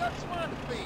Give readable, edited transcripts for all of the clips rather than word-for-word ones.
That's one thing.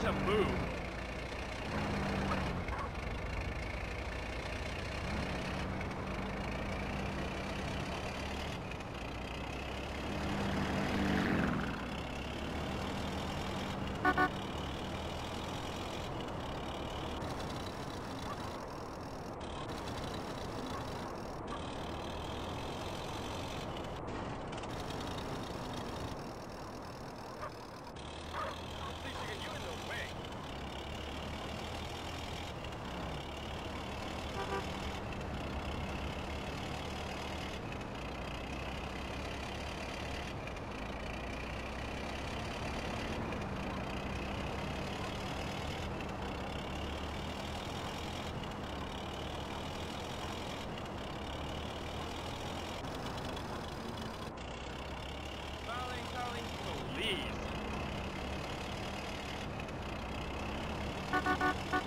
To move. Ha ha ha.